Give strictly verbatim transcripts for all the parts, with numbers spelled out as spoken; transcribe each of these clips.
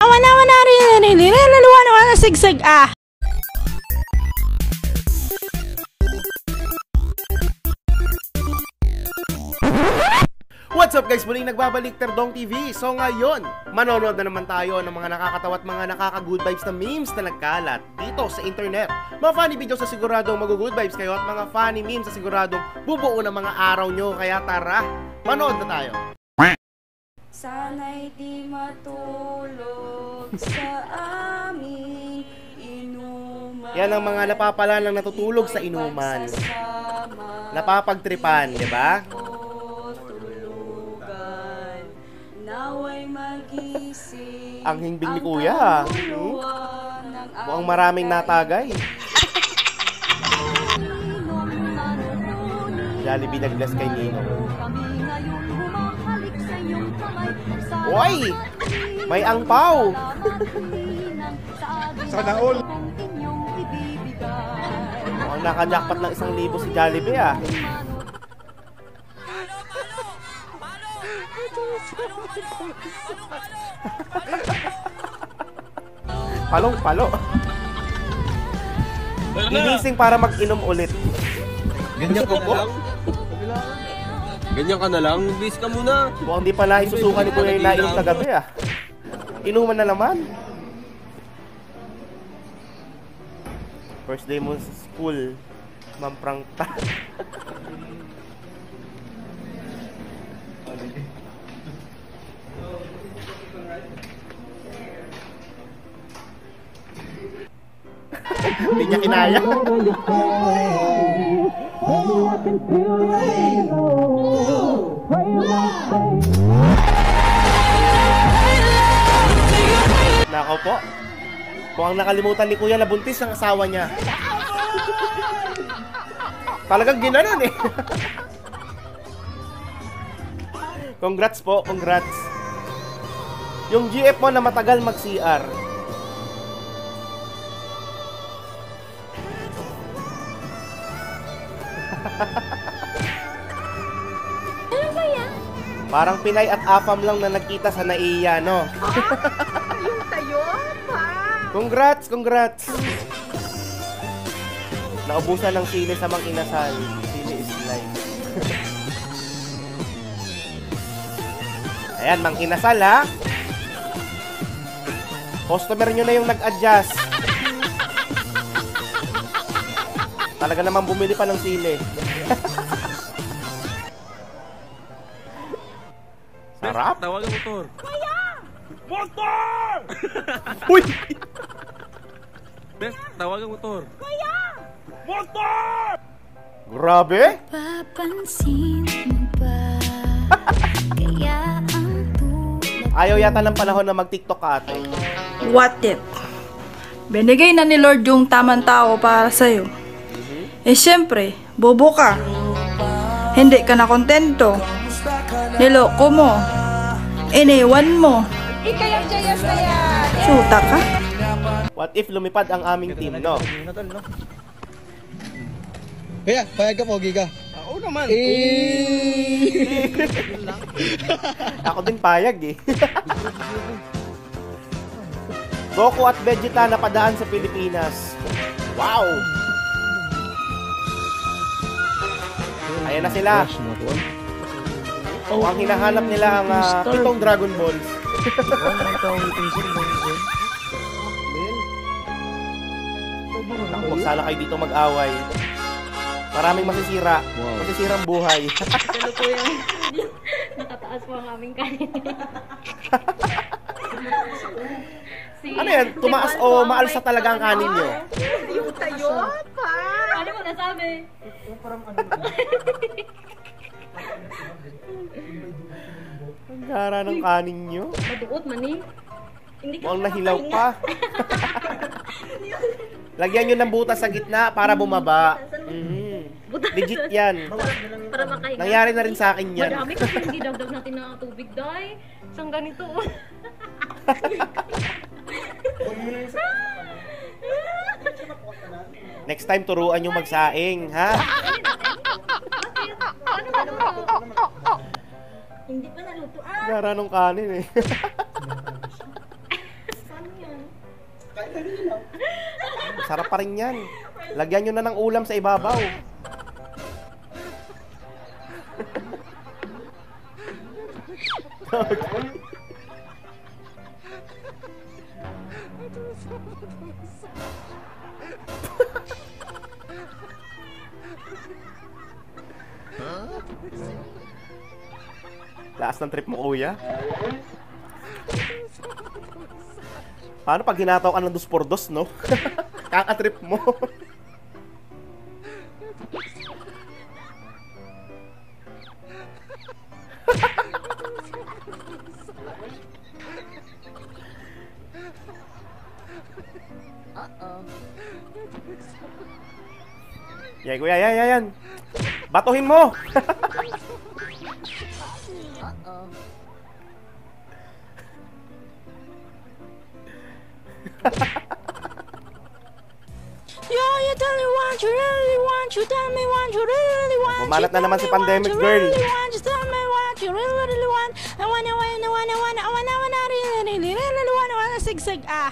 Awan awan nari nari nari laluan wala sigsig ah. What's up guys, muling nagbabalik Terdong T V. So ngayon, manonood na naman tayo ng mga nakakatawa at mga nakaka-good vibes na memes na nagkalat dito sa internet. Mga funny videos sa siguradong mag-good vibes kayo at mga funny memes sa siguradong bubuo ng mga araw nyo. Kaya tara, manood na tayo. Sana'y di matulog sa aming inuman. Yan ang mga napapala lang natutulog sa inuman. Napapagtripan, di ba? Ang hingbing ni kuya. Buang maraming natagay. Jollibee nag-bless kay Nino. Uy! May angpaw! Sana all! Mukhang nakajakpat ng isang libo si Jollibee ah. Palong palo. Ginising para mag-inom ulit. Ganyan ko po. Ganyan ka na lang, bis ka muna. Mukhang di pala isusukan ni Kuya yung nainom sa gabi ah. Inuman na naman. First day mo sa school, mamprangta. Hindi niya kinaya. Nako po. Mukhang nakalimutan ni Kuya na buntis ang asawa niya. Talagang ginanon eh. Congrats po, congrats. Yung G F mo na matagal mag-C R. Ano ba yan? Parang Pinay at Apam lang na nagkita sa Naiya, no? Oh, yung tayo, pa! Congrats, congrats! Naubusan ng sili sa Mang Inasal. Sili is life. Ayan, Mang Inasal, ha? Customer nyo na yung nag-adjust. Talaga naman bumili pa ng sili. Sarap. Tawag ang motor. Kuya! Motor! Uy! Best, tawag ang motor. Kuya! Motor! Grabe? Papansin mo ba? Kaya ang tulad. Ayaw yata ng panahon na mag-TikTok ka ate. What it? Binigay na ni Lord yung tamang tao para sa'yo. Eh siyempre, bobo ka. Hindi ka na kontento. Niloko mo. Iniwan mo. Suta ka. What if lumipad ang aming team, no? Kaya, payag ka, pogi ka. Oo naman. Ako din payag eh. Goku at Vegeta napadaan sa Pilipinas. Wow! Ayan na sila. Oh, ang hinahanap nila ang uh, pitong Dragon Balls. Huwag sana kayo dito mag-away. Maraming masisira. Wow. Masisira ang buhay. Nakataas po ang aming kanin. Ano yan? Tumaas o maalsa talaga ang kanin nyo? Yung tayo pa! Ano mo nasabi? Ang gara ng kanin nyo. Maduot man eh. Mukhang nahilaw pa. Lagyan nyo ng butas sa gitna para bumaba. Legit yan. Nangyari na rin sa akin yan. Madami kasi hindi dagdag natin ng tubig dahi. Isang ganito. Next time turuan yung magsaing, ha? Hindi pa naluto ah. Yara nung kanin eh. Saan yan? Kain na rin lang. Sarap pa rin yan. Lagyan nyo na ng ulam sa ibabaw. Laas ng trip mo, kuya. Paano pag hinataw ka ng dos por dos, no? Kaka-trip mo. Yan, kuya, yan, yan, yan. Batuhin mo! Yo, you tell me what you really want, you tell me what you really want. Bumalat na naman si Pandemic Girl. Just tell me what you really want. I wanna, wanna, wanna, wanna, wanna, wanna, really, really, really wanna, wanna, sigsig ah.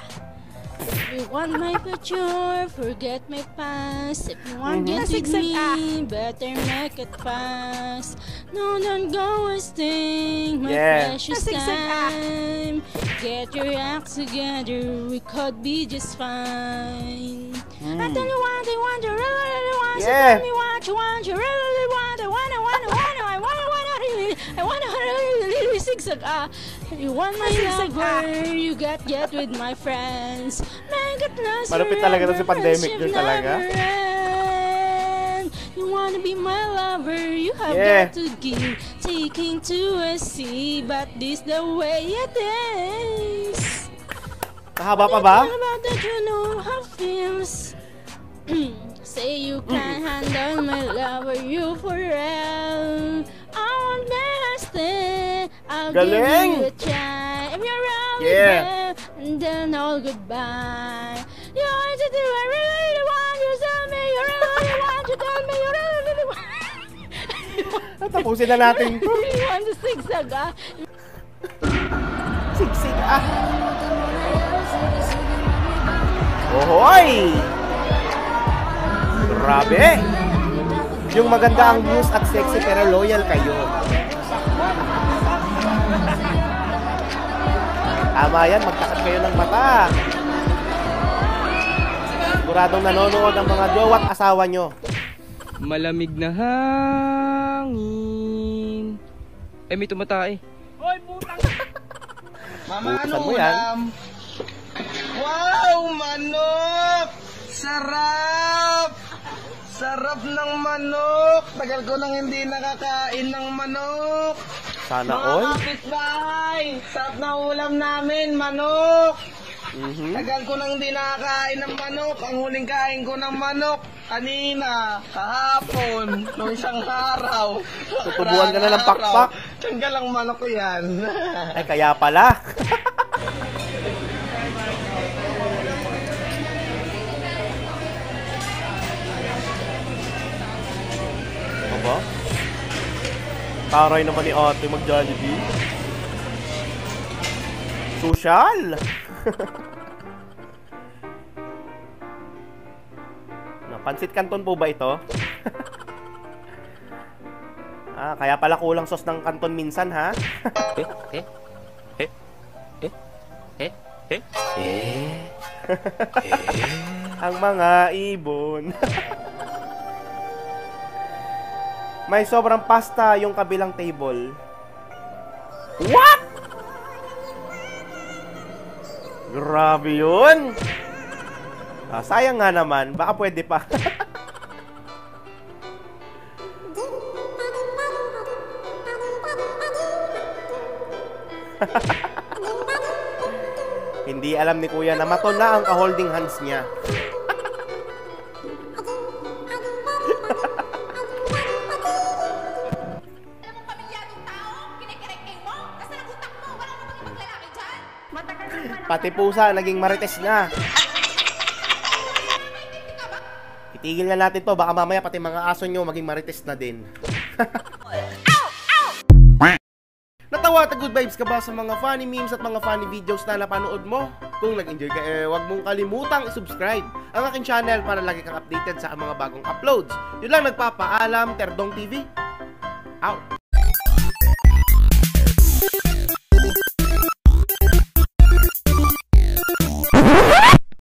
If you want my future, forget my past. If you want to get me, better make it fast. No, don't go wasting my precious time. Get your act together, we could be just fine. I tell you what I want, you really, really want. Tell me what you want, you really want. I want, I want, I want, I want, I want, really, I want, really, really zigzag. Ah, you want my lover, you got get with my friends. Malupit talaga ito si Pandemic Girl talaga. You wanna be my lover, you have got to give, taking to a sea, but this the way it is. Mahaba pa ba? Say you can handle my lover, you for real. I want best thing, I'll give you a try. If you're wrong with them, and then all goodbye. You want to do I really want you, tell me you really want you, tell me you really really want. Natapusin na natin to. You want to zigzag ah. Zigzag ah. Ohoy! Grabe! Yung maganda ang views at sexy pero loyal kayo. Tama yan, magtakat kayo ng mata. Siguradong nanonood ang mga jowa at asawa nyo. Malamig na hangin. Eh, may tumata eh. Hoy, putang! Mama, ano ulam? Wow, manok! Sarap! Sarap ng manok! Tagal ko nang hindi nakakain ng manok! Sana all. Mga kapitbahay, sarap na ulam namin, manok. Mm-hmm. Tagal ko nang di nakakain ng manok. Ang huling kain ko ng manok, kanina, kahapon, noong isang araw. Tutubuan ka na ng pakpak. Tanggal ang manok ko yan. Ay, kaya pala. Opo? Taray naman ni ate mag-Jollibee. Social! Pansit Canton po ba ito? Ah, kaya pala kulang sauce ng Canton minsan, ha? Eh? Eh? Eh? Eh? Eh? Eh? Ang mga ibon. May sobrang pasta yung kabilang table. What? Grabe yun. Ah, sayang nga naman. Baka pwede pa. Hindi alam ni Kuya na maton na ang ka-holding hands niya. Pati pusa, naging marites na. Itigil na natin to. Baka mamaya pati mga aso nyo maging marites na din. What a good vibes ka ba sa mga funny memes at mga funny videos na napanood mo? Kung nag-enjoy ka, eh, huwag mong kalimutang i-subscribe ang aking channel para lagi kang updated sa mga bagong uploads. Yun lang, nagpapaalam, Terdong T V. Out!